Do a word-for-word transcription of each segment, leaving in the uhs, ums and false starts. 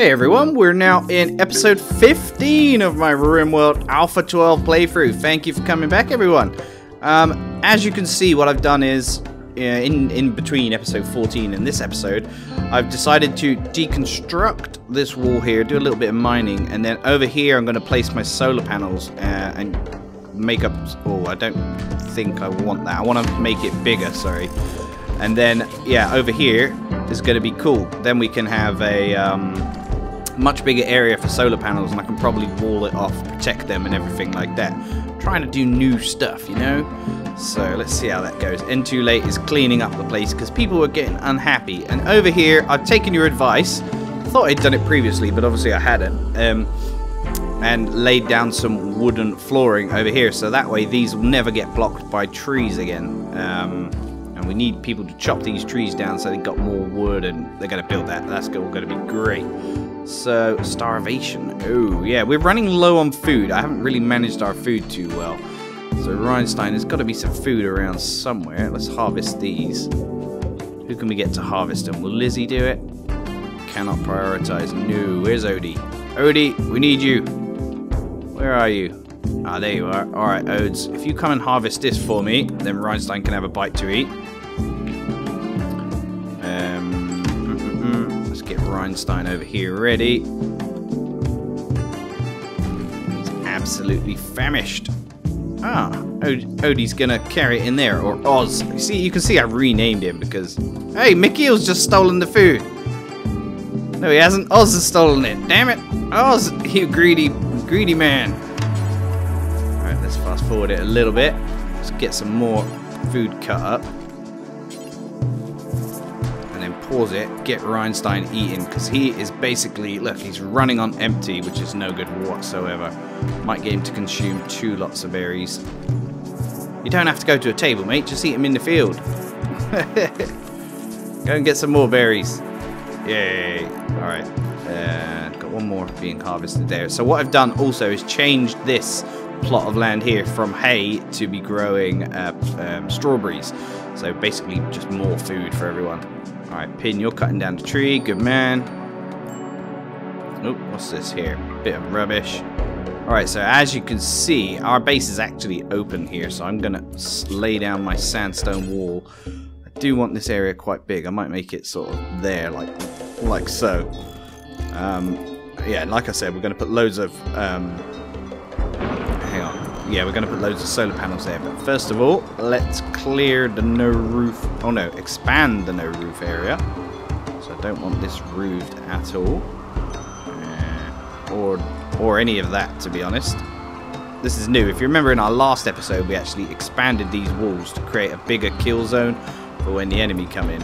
Hey everyone, we're now in episode fifteen of my RimWorld Alpha twelve playthrough. Thank you for coming back, everyone. Um, as you can see, what I've done is, in, in between episode fourteen and this episode, I've decided to deconstruct this wall here, do a little bit of mining, and then over here I'm going to place my solar panels uh, and make up... Oh, I don't think I want that. I want to make it bigger, sorry. And then, yeah, over here is going to be cool. Then we can have a um, much bigger area for solar panels, and I can probably wall it off, protect them and everything like that. I'm trying to do new stuff, you know? So let's see how that goes. N two Late is cleaning up the place because people were getting unhappy. And over here, I've taken your advice. I thought I'd done it previously, but obviously I hadn't. Um, and laid down some wooden flooring over here, so that way these will never get blocked by trees again. Um... And we need people to chop these trees down so they got more wood, and they're going to build that. That's all going to be great. So, starvation. Oh, yeah. We're running low on food. I haven't really managed our food too well. So, Reinstein, there's got to be some food around somewhere. Let's harvest these. Who can we get to harvest them? Will Lizzie do it? Cannot prioritize. No. Where's Odie? Odie, we need you. Where are you? Ah, there you are. Alright, Odes. If you come and harvest this for me, then Reinstein can have a bite to eat. Um, mm, mm, mm. Let's get Reinstein over here ready. He's absolutely famished. Ah, Odie's gonna carry it in there, or Oz. See, you can see I renamed him because... Hey, Mikhail's just stolen the food. No, he hasn't. Oz has stolen it. Damn it. Oz, you greedy, greedy man. Alright, let's fast forward it a little bit. Let's get some more food cut up. Pause it, get Reinstein eaten, because he is basically, look, he's running on empty, which is no good whatsoever. Might get him to consume two lots of berries. You don't have to go to a table, mate, just eat them in the field. Go and get some more berries. Yay. Alright, uh, got one more being harvested there. So what I've done also is changed this plot of land here from hay to be growing uh, um, strawberries. So basically just more food for everyone. Alright, Pin, you're cutting down the tree. Good man. Oh, what's this here? Bit of rubbish. Alright, so as you can see, our base is actually open here. So I'm going to lay down my sandstone wall. I do want this area quite big. I might make it sort of there, like, like so. Um, yeah, like I said, we're going to put loads of... Um, hang on. Yeah, we're going to put loads of solar panels there. But first of all, let's clear the no roof... Oh no, expand the no roof area. So I don't want this roofed at all. Uh, or, or any of that, to be honest. This is new. If you remember in our last episode, we actually expanded these walls to create a bigger kill zone for when the enemy come in.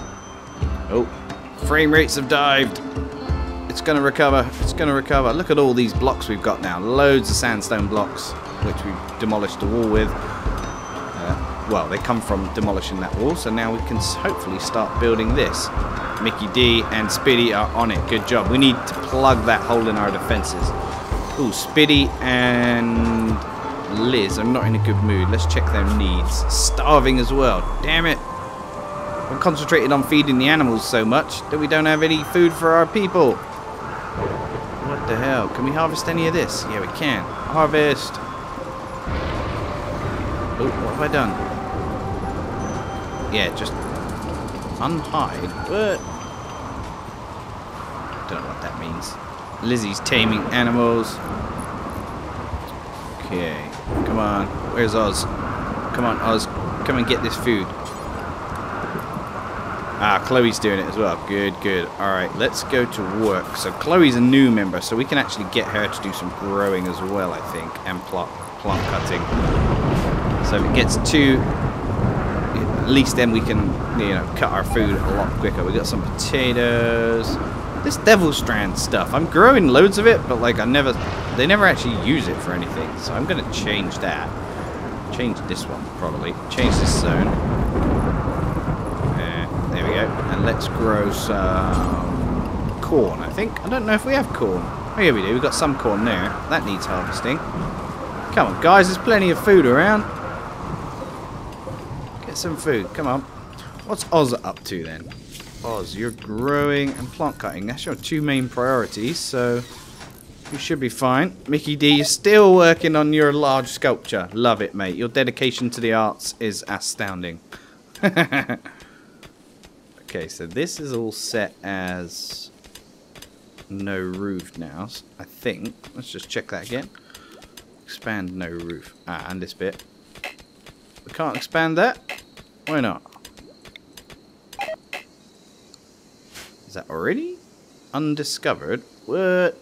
Oh, frame rates have dived. It's going to recover. It's going to recover. Look at all these blocks we've got now. Loads of sandstone blocks, which we've demolished the wall with. Well, they come from demolishing that wall, so now we can hopefully start building this. Mickey D and Spiddy are on it. Good job. We need to plug that hole in our defences. Ooh, Spiddy and Liz, I'm not in a good mood. Let's check their needs. Starving as well. Damn it. We're concentrated on feeding the animals so much that we don't have any food for our people. What the hell? Can we harvest any of this? Yeah, we can. Harvest. Ooh, what have I done? Yeah, just unhide. What? Don't know what that means. Lizzie's taming animals. Okay, come on. Where's Oz? Come on, Oz. Come and get this food. Ah, Chloe's doing it as well. Good, good. All right, let's go to work. So Chloe's a new member, so we can actually get her to do some growing as well, I think, and plant plant cutting. So if it gets too... At least then we can, you know, cut our food a lot quicker. We got some potatoes. This devil strand stuff. I'm growing loads of it, but like I never, they never actually use it for anything. So I'm gonna change that. Change this one probably. Change this zone. Uh, there we go. And let's grow some corn. I think. I don't know if we have corn. Oh yeah, we do. We've got some corn there. That needs harvesting. Come on, guys. There's plenty of food around. Some food. Come on. What's Oz up to then? Oz, you're growing and plant cutting. That's your two main priorities, so you should be fine. Mickey D, you're still working on your large sculpture. Love it, mate. Your dedication to the arts is astounding. Okay, so this is all set as no roof now, I think. Let's just check that again. Expand no roof. Ah, and this bit. We can't expand that? Why not? Is that already? Undiscovered? What?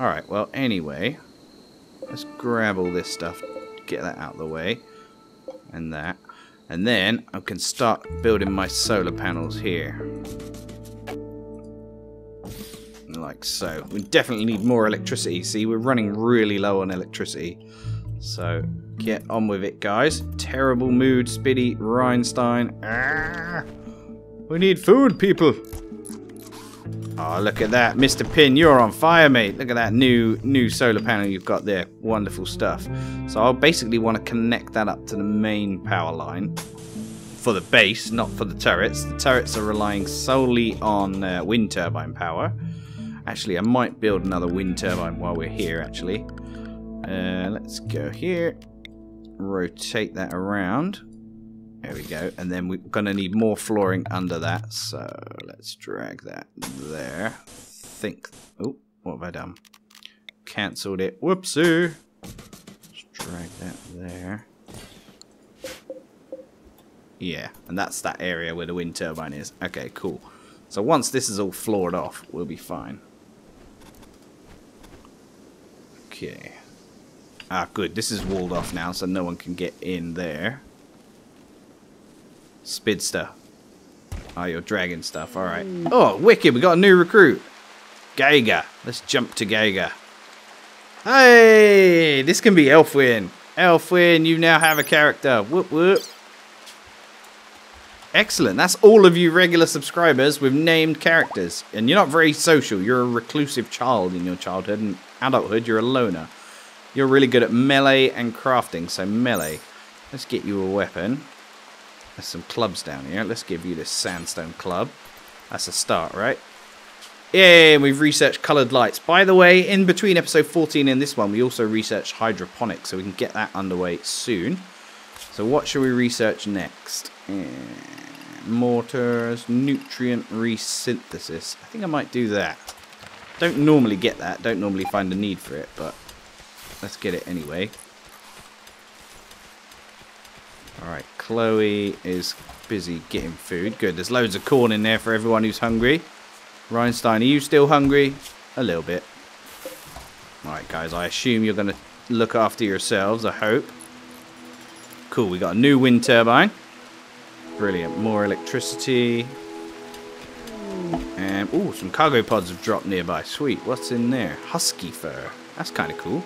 Alright, well, anyway. Let's grab all this stuff. Get that out of the way. And that. And then I can start building my solar panels here. Like so. We definitely need more electricity. See, we're running really low on electricity. So, get on with it, guys. Terrible mood, Spiddy, Reinstein. Ah, we need food, people. Oh, look at that. Mister Pin, you're on fire, mate. Look at that new new solar panel you've got there. Wonderful stuff. So, I'll basically want to connect that up to the main power line. For the base, not for the turrets. The turrets are relying solely on uh, wind turbine power. Actually, I might build another wind turbine while we're here, actually. Uh, let's go here. Rotate that around. There we go. And then we're going to need more flooring under that. So let's drag that there. Think. Oh, what have I done? Cancelled it. Whoopsie. Let's drag that there. Yeah. And that's that area where the wind turbine is. Okay, cool. So once this is all floored off, we'll be fine. Okay. Ah, good. This is walled off now, so no one can get in there. Spidster. Ah, oh, you're dragging stuff. All right. Oh, wicked. We got a new recruit. Geiger. Let's jump to Geiger. Hey! This can be Elfwyn. Elfwyn, you now have a character. Whoop, whoop. Excellent. That's all of you regular subscribers with named characters. And you're not very social. You're a reclusive child in your childhood, and adulthood you're a loner. You're really good at melee and crafting, so melee. Let's get you a weapon. There's some clubs down here. Let's give you this sandstone club. That's a start, right? Yeah, and we've researched coloured lights. By the way, in between episode fourteen and this one, we also researched hydroponics, so we can get that underway soon. So what should we research next? Yeah. Mortars, nutrient resynthesis. I think I might do that. Don't normally get that. Don't normally find a need for it, but let's get it anyway. Alright, Chloe is busy getting food. Good, there's loads of corn in there for everyone who's hungry. Reinstein, are you still hungry? A little bit. Alright guys, I assume you're going to look after yourselves, I hope. Cool, we got a new wind turbine. Brilliant. More electricity. And, ooh, some cargo pods have dropped nearby. Sweet. What's in there? Husky fur. That's kind of cool.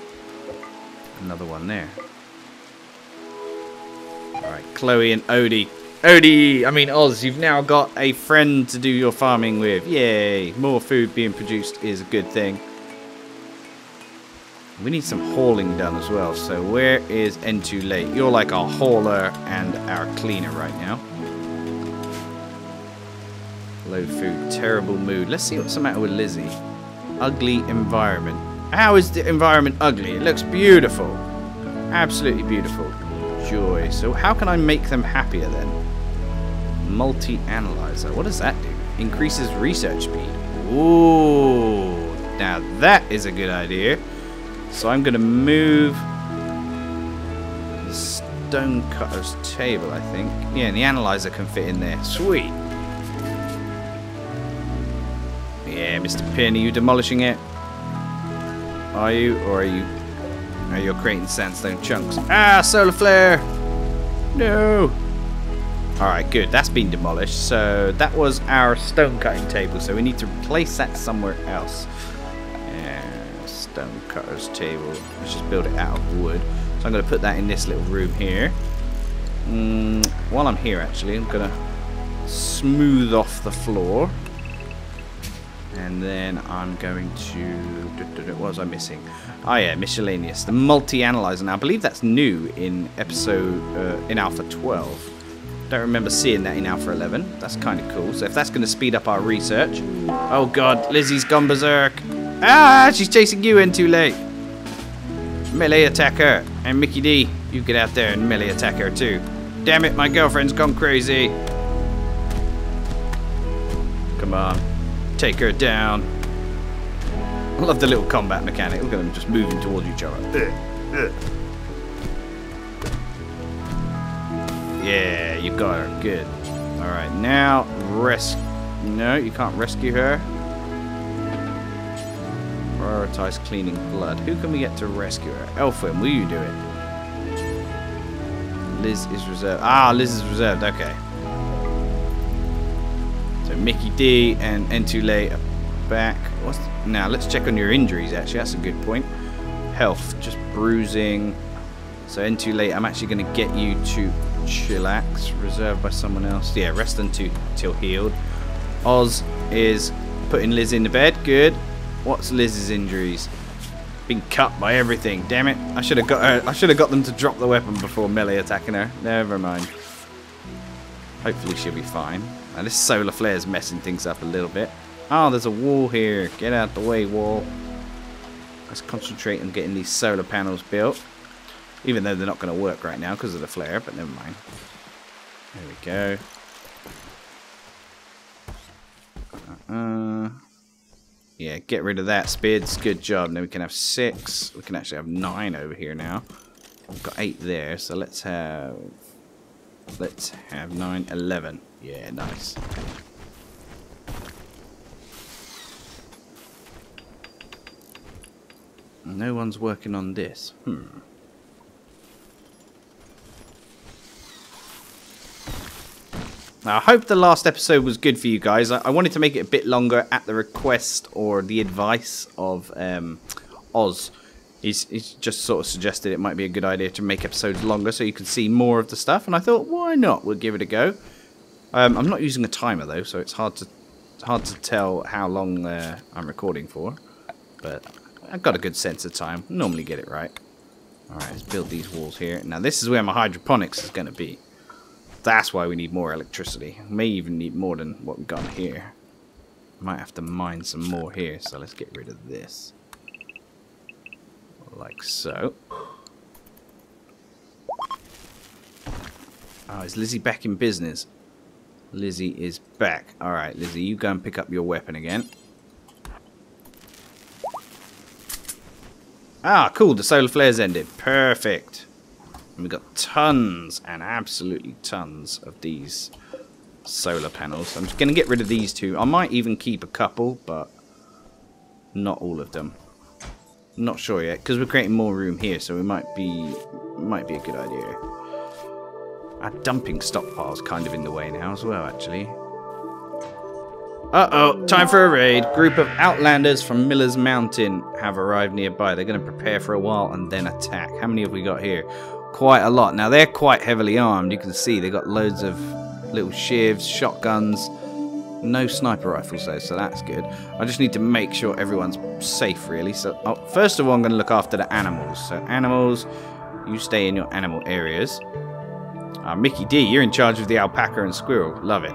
Another one there. Alright, Chloe and Odie. Odie! I mean, Oz, you've now got a friend to do your farming with. Yay! More food being produced is a good thing. We need some hauling done as well. So where is N two Late? You're like our hauler and our cleaner right now. Low food, terrible mood. Let's see what's the matter with Lizzie. Ugly environment. How is the environment ugly? It looks beautiful. Absolutely beautiful. Joy. So how can I make them happier then? Multi-analyzer. What does that do? Increases research speed. Ooh. Now that is a good idea. So I'm going to move the stonecutter's table, I think. Yeah, and the analyzer can fit in there. Sweet. Yeah, Mister Pin, are you demolishing it? Are you, or are you... Are you creating sandstone chunks? Ah, solar flare! No! Alright, good. That's been demolished. So that was our stonecutting table. So we need to replace that somewhere else. Stone cutter's table. Let's just build it out of wood. So I'm going to put that in this little room here. Mm, while I'm here, actually, I'm going to smooth off the floor. And then I'm going to... What was I missing? Oh, yeah, miscellaneous. The multi-analyzer. Now, I believe that's new in episode... Uh, in Alpha twelve. Don't remember seeing that in Alpha eleven. That's kind of cool. So if that's going to speed up our research. Oh god, Lizzie's gone berserk. Ah, she's chasing you in too late. Melee attack her. And Mickey D, you get out there and melee attack her too. Damn it, my girlfriend's gone crazy. Come on. Take her down. I love the little combat mechanic. Look at them just moving towards each other. Ugh, ugh. Yeah, you got her. Good. Alright, now res... No, you can't rescue her. Prioritize cleaning blood. Who can we get to rescue her? Elfwyn, will you do it? Liz is reserved. Ah, Liz is reserved. Okay. So Mickey D and N two Late are back. What's the... Now, let's check on your injuries, actually. That's a good point. Health, just bruising. So N two Late, I'm actually going to get you to... Chillax, reserved by someone else. Yeah, rest until till healed. Oz is putting Liz in the bed. Good. What's Liz's injuries? Been cut by everything. Damn it! I should have got her. I should have got them to drop the weapon before melee attacking her. Never mind. Hopefully she'll be fine. Now this solar flare is messing things up a little bit. Oh, there's a wall here. Get out the way, wall. Let's concentrate on getting these solar panels built. Even though they're not going to work right now because of the flare, but never mind. There we go. Uh, yeah, get rid of that, Spids. Good job. Now we can have six. We can actually have nine over here now. We've got eight there, so let's have... Let's have nine, eleven. Yeah, nice. No one's working on this. Hmm. Now, I hope the last episode was good for you guys. I, I wanted to make it a bit longer at the request or the advice of um, Oz. He's, he's just sort of suggested it might be a good idea to make episodes longer so you can see more of the stuff. And I thought, why not? We'll give it a go. Um, I'm not using a timer, though, so it's hard to it's hard to tell how long uh, I'm recording for. But I've got a good sense of time. Normally get it right. All right, let's build these walls here. Now, this is where my hydroponics is going to be. That's why we need more electricity. We may even need more than what we've got here. Might have to mine some more here, so let's get rid of this. Like so. Oh, is Lizzie back in business? Lizzie is back. Alright, Lizzie, you go and pick up your weapon again. Ah, cool, the solar flares ended. Perfect. And we've got tons and absolutely tons of these solar panels. I'm just going to get rid of these two. I might even keep a couple, but not all of them. Not sure yet, because we're creating more room here, so it might be might be a good idea. Our dumping stockpile's kind of in the way now as well, actually. Uh-oh, time for a raid. Group of outlanders from Miller's Mountain have arrived nearby. They're going to prepare for a while and then attack. How many have we got here? Quite a lot. Now they're quite heavily armed. You can see they've got loads of little shivs, shotguns, no sniper rifles though, so that's good. I just need to make sure everyone's safe really. So oh, first of all I'm going to look after the animals. So animals, you stay in your animal areas. Uh, Mickey D, you're in charge of the alpaca and squirrel. Love it.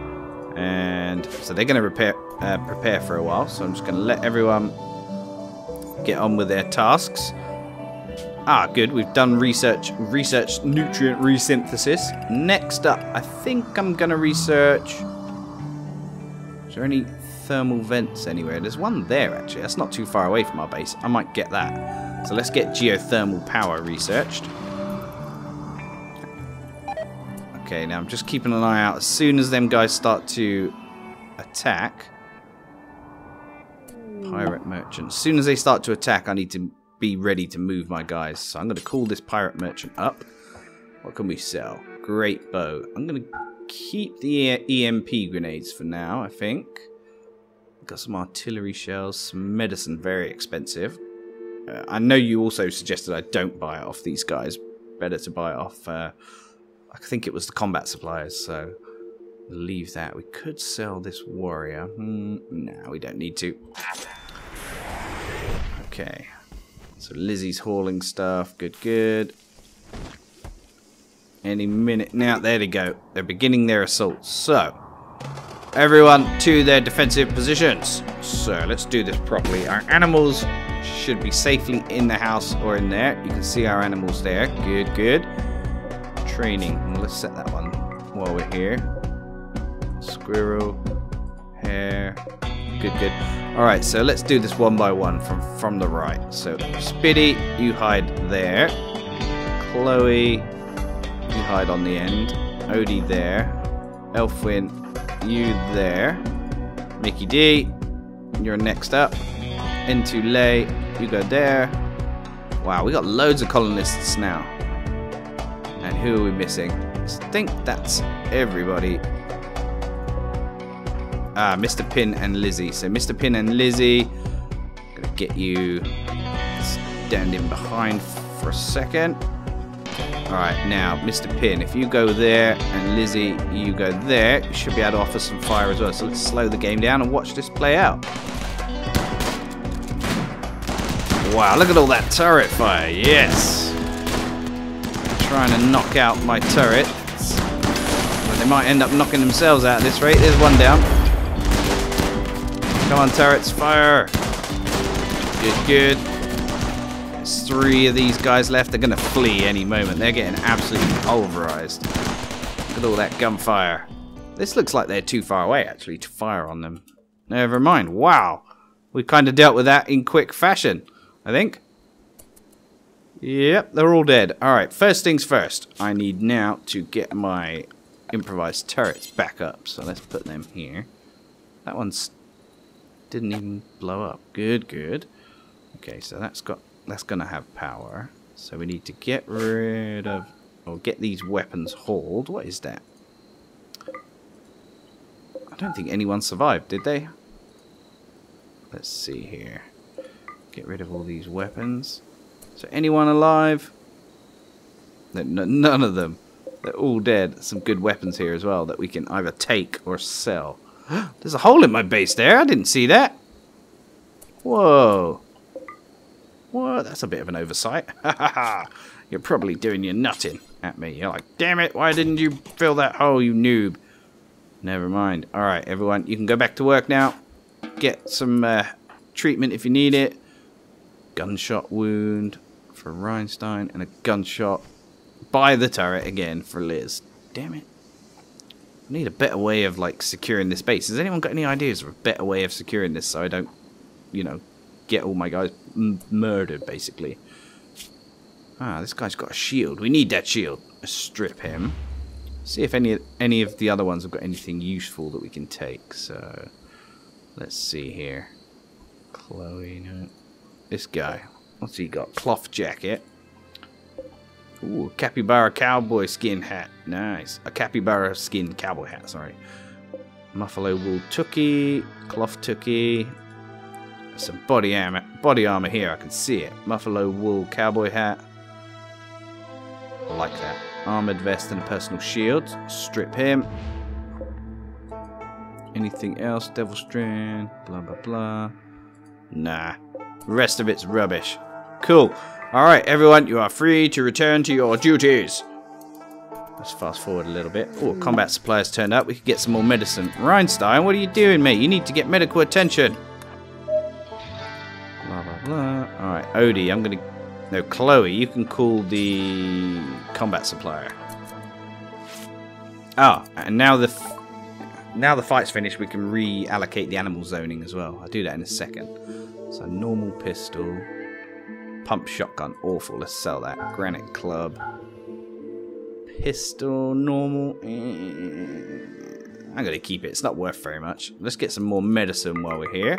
And so they're going to prepare, uh, prepare for a while. So I'm just going to let everyone get on with their tasks. Ah, good. We've done research, research nutrient resynthesis. Next up, I think I'm going to research... Is there any thermal vents anywhere? There's one there, actually. That's not too far away from our base. I might get that. So let's get geothermal power researched. Okay, now I'm just keeping an eye out. As soon as them guys start to attack... Pirate merchant. As soon as they start to attack, I need to... be ready to move my guys. So I'm going to call this pirate merchant up. What can we sell? Great bow. I'm going to keep the E M P grenades for now, I think. Got some artillery shells, some medicine, very expensive. Uh, I know you also suggested I don't buy it off these guys. Better to buy it off, uh, I think it was the combat suppliers, so leave that. We could sell this warrior. Mm, no, we don't need to. Okay. So Lizzie's hauling stuff. Good, good. any minute now. There they go. They're beginning their assault. So, everyone to their defensive positions. So, let's do this properly. Our animals should be safely in the house or in there. You can see our animals there. Good, good. Training. Let's set that one while we're here. Squirrel. Hare. Good, good. Alright, so let's do this one by one from, from the right. So, Spitty, you hide there. Chloe, you hide on the end. Odie there. Elfwyn, you there. Mickey D, you're next up. N two Late, you go there. Wow, we got loads of colonists now. And who are we missing? I think that's everybody. Ah, Mister Pin and Lizzie. So Mister Pin and Lizzie, I'm gonna get you standing behind for a second. Alright, now, Mister Pin, if you go there, and Lizzie, you go there, you should be able to offer some fire as well. So let's slow the game down and watch this play out. Wow, look at all that turret fire, yes! Trying to knock out my turret. Well, they might end up knocking themselves out at this rate. There's one down. Come on, turrets, fire! Good, good. Three of these guys left. They're gonna flee any moment. They're getting absolutely pulverized. Look at all that gunfire. This looks like they're too far away actually to fire on them. Never mind. Wow, we kind of dealt with that in quick fashion, I think. Yep, they're all dead. Alright, first things first, I need now to get my improvised turrets back up, so let's put them here. That one's didn't even blow up. Good, good. Okay, so that's got that's gonna have power, so we need to get rid of or get these weapons hauled. What is that? I don't think anyone survived, did they? Let's see here. Get rid of all these weapons. So anyone alive? No, no, none of them. They're all dead. Some good weapons here as well that we can either take or sell. There's a hole in my base there. I didn't see that. Whoa. Well, that's a bit of an oversight. Ha ha ha. You're probably doing your nutting at me. You're like, damn it, why didn't you fill that hole, you noob? Never mind. All right, everyone, you can go back to work now. Get some uh, treatment if you need it. Gunshot wound for Reinstein and a gunshot by the turret again for Liz. Damn it. I need a better way of, like, securing this base. Has anyone got any ideas of a better way of securing this so I don't, you know, get all my guys m murdered, basically. Ah, this guy's got a shield. We need that shield. Let's strip him. See if any any of the other ones have got anything useful that we can take. So, let's see here. Chloe, no. This guy. What's he got? Cloth jacket. Ooh, capybara cowboy skin hat. Nice. A capybara skin cowboy hat, sorry. Muffalo wool tookie. Cloth tookie. Some body armor, body armor here, I can see it. Muffalo wool cowboy hat. I like that. Armored vest and a personal shield. Strip him. Anything else? Devil strand, blah, blah, blah. Nah. The rest of it's rubbish. Cool. Alright, everyone, you are free to return to your duties. Let's fast forward a little bit. Oh, combat supplies turned up. We could get some more medicine. Reinstein, what are you doing, mate? You need to get medical attention. Alright, Odie, I'm gonna... No, Chloe, you can call the combat supplier. Ah, and now the f now the fight's finished, we can reallocate the animal zoning as well. I'll do that in a second. So, normal pistol. Pump shotgun, awful, let's sell that. Granite club. Pistol, normal. I'm gonna keep it, it's not worth very much. Let's get some more medicine while we're here.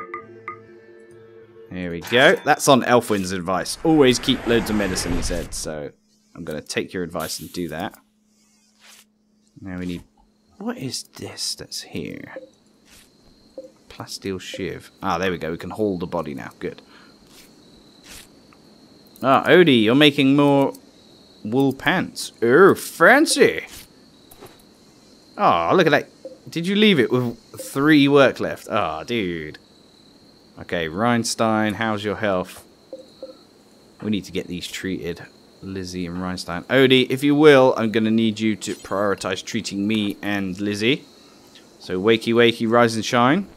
There we go. That's on Elfwyn's advice. Always keep loads of medicine, he said. So I'm going to take your advice and do that. Now we need... What is this that's here? Plasteel shiv. Ah, there we go. We can haul the body now. Good. Ah, Odie, you're making more wool pants. Oh, fancy. Ah, look at that. Did you leave it with three work left? Ah, dude. Okay, Reinstein, how's your health? We need to get these treated. Lizzie and Reinstein. Odie, if you will, I'm going to need you to prioritize treating me and Lizzie. So wakey wakey, rise and shine.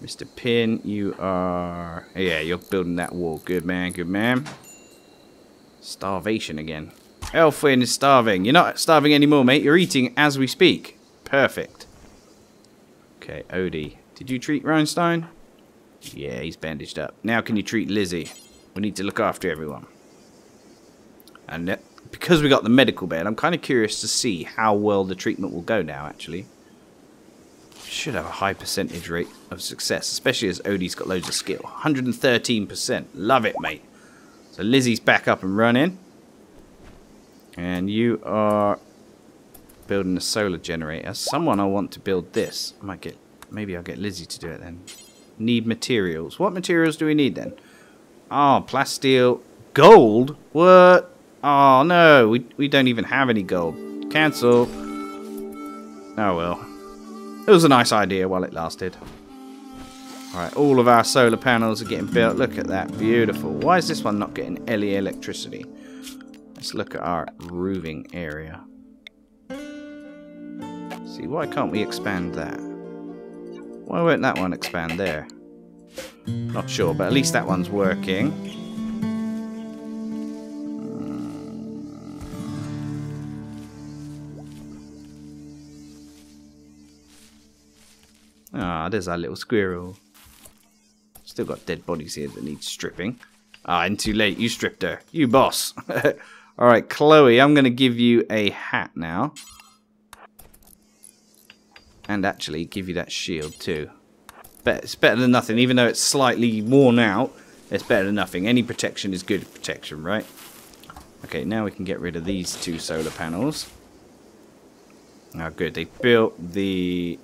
Mister Pin, you are... Oh, yeah, you're building that wall. Good man, good man. Starvation again. Elfwyn is starving. You're not starving anymore, mate. You're eating as we speak. Perfect. Okay, Odie. Did you treat Reinstein? Yeah, he's bandaged up. Now can you treat Lizzie? We need to look after everyone. And that, because we got the medical bed, I'm kind of curious to see how well the treatment will go now, actually. Should have a high percentage rate of success, especially as Odie's got loads of skill. one hundred thirteen percent. Love it, mate. So Lizzie's back up and running. And you are building a solar generator. Someone I want to build this. I might get, maybe I'll get Lizzie to do it then. Need materials. What materials do we need then? Oh, plasteel. Gold? What? Oh, no. We, we don't even have any gold. Cancel. Oh, well. It was a nice idea while it lasted. Alright, all of our solar panels are getting built. Look at that. Beautiful. Why is this one not getting L E electricity? Let's look at our roofing area. Let's see, why can't we expand that? Why won't that one expand there? Not sure, but at least that one's working. Ah, there's our little squirrel. Still got dead bodies here that need stripping. Ah, N two Late, you stripped her. You boss. Alright, Chloe, I'm going to give you a hat now. And actually give you that shield too. But it's better than nothing. Even though it's slightly worn out, it's better than nothing. Any protection is good protection, right? Okay, now we can get rid of these two solar panels. Oh, good. They built the...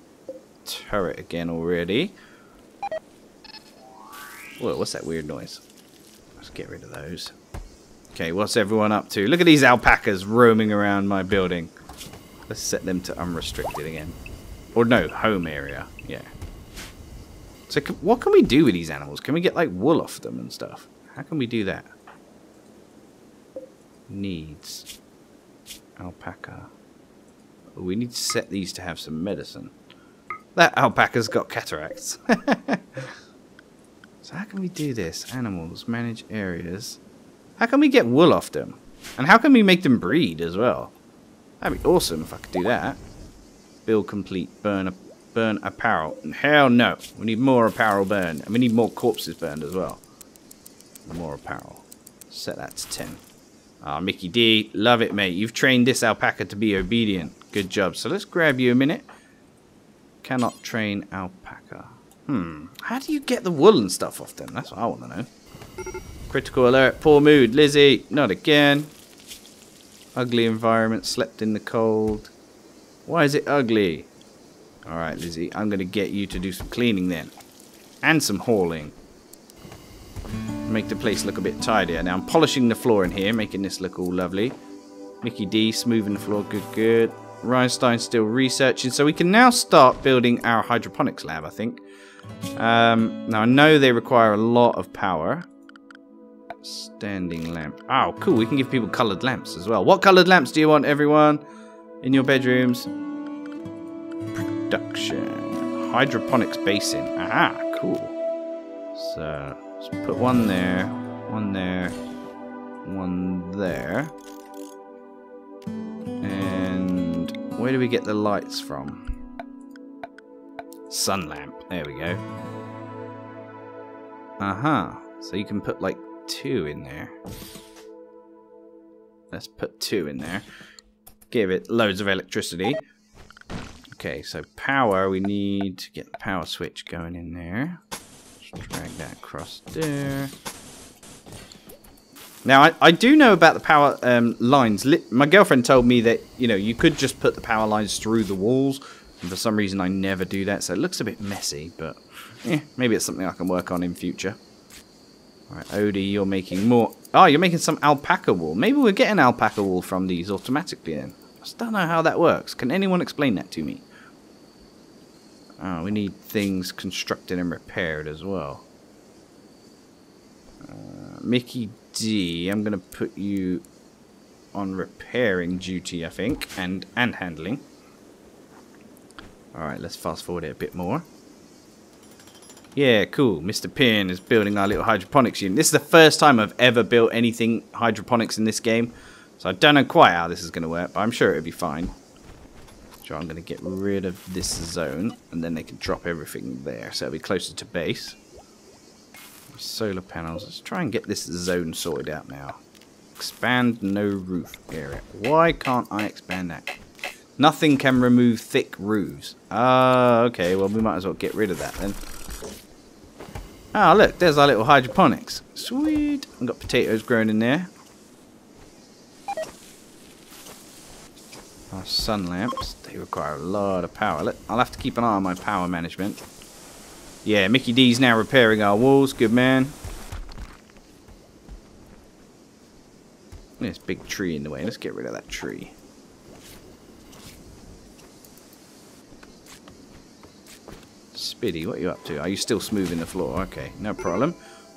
turret again already. Whoa, what's that weird noise? Let's get rid of those. Okay, what's everyone up to? Look at these alpacas roaming around my building. Let's set them to unrestricted again. Or no, home area. Yeah. So can, what can we do with these animals? Can we get like wool off them and stuff? How can we do that? Needs. Alpaca. We need to set these to have some medicine. That alpaca's got cataracts. So how can we do this? Animals, manage areas. How can we get wool off them? And how can we make them breed as well? That'd be awesome if I could do that. Build complete, burn, a, burn apparel. Hell no. We need more apparel burned. And we need more corpses burned as well. More apparel. Set that to ten. Ah, oh, Mickey D. Love it, mate. You've trained this alpaca to be obedient. Good job. So let's grab you a minute. Cannot train alpaca. Hmm. How do you get the wool and stuff off them? That's what I want to know. Critical alert. Poor mood. Lizzie. Not again. Ugly environment. Slept in the cold. Why is it ugly? Alright, Lizzie. I'm going to get you to do some cleaning then. And some hauling. Make the place look a bit tidier. Now I'm polishing the floor in here. Making this look all lovely. Mickey D. Smoothing the floor. Good, good. Reinstein's still researching, so we can now start building our hydroponics lab, I think. Um, now, I know they require a lot of power. Standing lamp. Oh, cool. We can give people coloured lamps as well. What coloured lamps do you want, everyone, in your bedrooms? Production. Hydroponics basin. Ah, cool. So, let's put one there, one there, one there. Where do we get the lights from? Sun lamp. There we go. Uh-huh. So you can put like two in there. Let's put two in there. Give it loads of electricity. Okay, so power. We need to get the power switch going in there. Just drag that across there. Now, I, I do know about the power um, lines. My girlfriend told me that, you know, you could just put the power lines through the walls. And for some reason, I never do that. So it looks a bit messy, but eh, maybe it's something I can work on in future. All right, Odie, you're making more. Oh, you're making some alpaca wool. Maybe we're getting alpaca wool from these automatically then. I just don't know how that works. Can anyone explain that to me? Oh, we need things constructed and repaired as well. Uh, Mickey D, I'm going to put you on repairing duty, I think, and, and handling. Alright, let's fast forward it a bit more. Yeah, cool. Mister Pin is building our little hydroponics unit. This is the first time I've ever built anything hydroponics in this game, so I don't know quite how this is going to work, but I'm sure it'll be fine. So I'm going to get rid of this zone, and then they can drop everything there, so it'll be closer to base. Solar panels. Let's try and get this zone sorted out now. Expand no roof area. Why can't I expand that? Nothing can remove thick roofs. Ah, uh, okay. Well, we might as well get rid of that then. Ah, look. There's our little hydroponics. Sweet. I've got potatoes growing in there. Our sun lamps. They require a lot of power. Look, I'll have to keep an eye on my power management. Yeah, Mickey D's now repairing our walls. Good man. There's a big tree in the way. Let's get rid of that tree. Spiddy, what are you up to? Are you still smoothing the floor? Okay, no problem.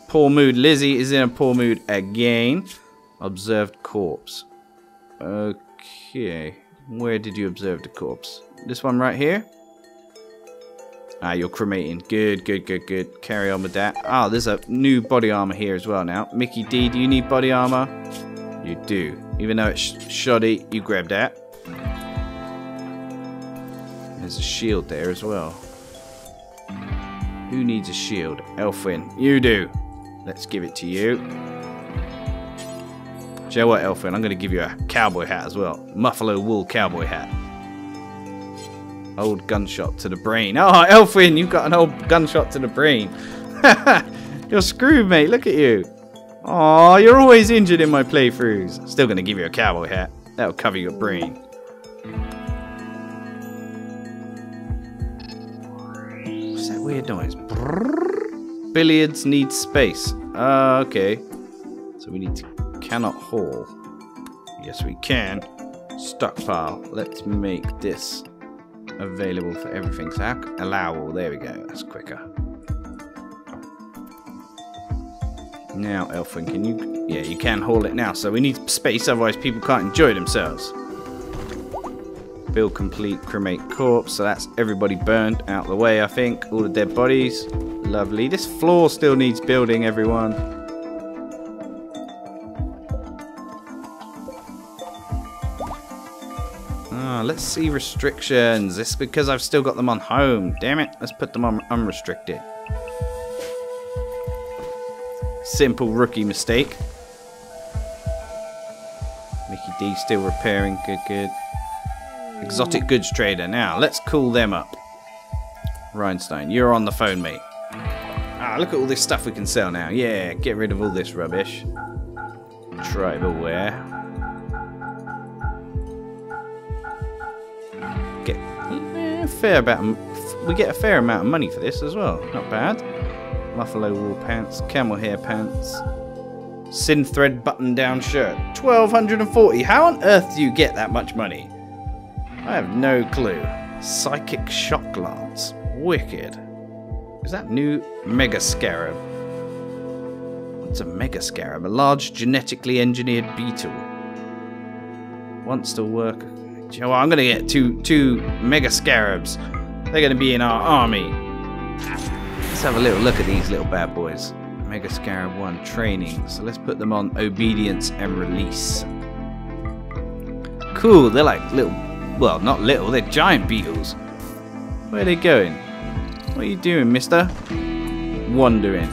Poor mood. Lizzie is in a poor mood again. Observed corpse. Okay. Where did you observe the corpse? This one right here? Ah, you're cremating. Good, good, good, good. Carry on with that. Ah, there's a new body armor here as well now. Mickey D, do you need body armor? You do. Even though it's shoddy, you grab that. There's a shield there as well. Who needs a shield? Elfwyn. You do. Let's give it to you. Do you know what, Elfwyn? I'm going to give you a cowboy hat as well. Muffalo wool cowboy hat. Old gunshot to the brain. Oh, Elfwyn, you've got an old gunshot to the brain. You're screwed, mate. Look at you. Aw, you're always injured in my playthroughs. Still going to give you a cowboy hat. That'll cover your brain. Weird noise. Brrr. Billiards need space. Uh, okay. So we need to... Cannot haul. Yes, we can. Stockpile. Let's make this available for everything. So allow all. There we go. That's quicker. Now, Elfwyn, can you... Yeah, you can haul it now. So we need space, otherwise people can't enjoy themselves. Build complete, cremate corpse. So that's everybody burned out the way, I think. All the dead bodies. Lovely. This floor still needs building, everyone. Ah, let's see restrictions. It's because I've still got them on home. Damn it. Let's put them on unrestricted. Simple rookie mistake. Mickey D still repairing. Good, good. Exotic goods trader. Now, let's call them up. Reinstein, you're on the phone, mate. Ah, look at all this stuff we can sell now. Yeah, get rid of all this rubbish. Tribal wear. Get a fair amount. We get a fair amount of money for this as well. Not bad. Buffalo wool pants, camel hair pants, synthread button-down shirt. twelve forty. How on earth do you get that much money? I have no clue. Psychic shock glance. Wicked. Is that new? Mega Scarab. What's a Mega Scarab? A large genetically engineered beetle. Wants to work. Do you know what? I'm going to get two, two Mega Scarabs. They're going to be in our army. Let's have a little look at these little bad boys. Mega Scarab one. Training. So let's put them on obedience and release. Cool. They're like little... Well, not little, they're giant beetles. Where are they going? What are you doing, mister? Wandering.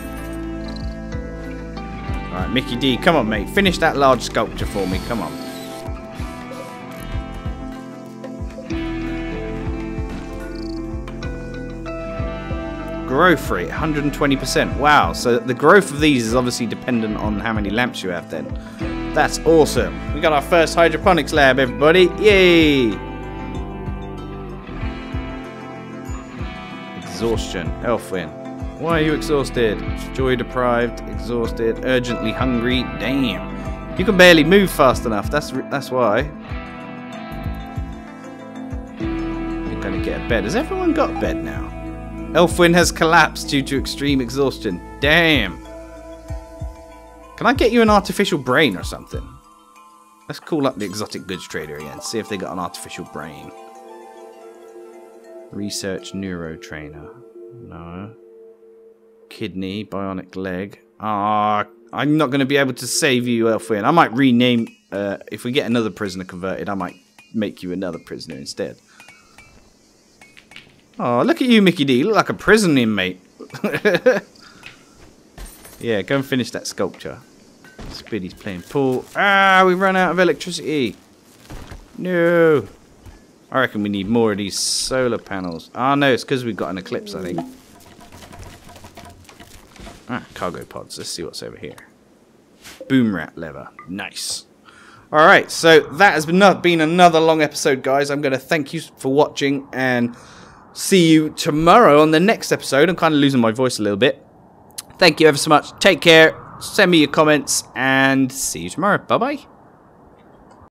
Alright, Mickey D, come on, mate. Finish that large sculpture for me. Come on. Growth rate, one hundred twenty percent. Wow, so the growth of these is obviously dependent on how many lamps you have then. That's awesome. We got our first hydroponics lab, everybody. Yay! Exhaustion. Elfwyn. Why are you exhausted? Joy deprived, exhausted, urgently hungry. Damn. You can barely move fast enough. That's that's why. You're going to get a bed. Has everyone got a bed now? Elfwyn has collapsed due to extreme exhaustion. Damn. Can I get you an artificial brain or something? Let's call up the exotic goods trader again, see if they got an artificial brain. Research neuro trainer. No. Kidney, bionic leg. Ah, I'm not going to be able to save you, Elfwyn. I might rename, uh, if we get another prisoner converted, I might make you another prisoner instead. Oh, look at you, Mickey D. You look like a prison inmate. Yeah, go and finish that sculpture. Spiddy's playing pool. Ah, we run out of electricity. No. I reckon we need more of these solar panels. Ah, no, it's because we've got an eclipse, I think. Ah, cargo pods. Let's see what's over here. Boom rat lever. Nice. Alright, so that has been another long episode, guys. I'm going to thank you for watching and see you tomorrow on the next episode. I'm kind of losing my voice a little bit. Thank you ever so much. Take care. Send me your comments and see you tomorrow. Bye-bye.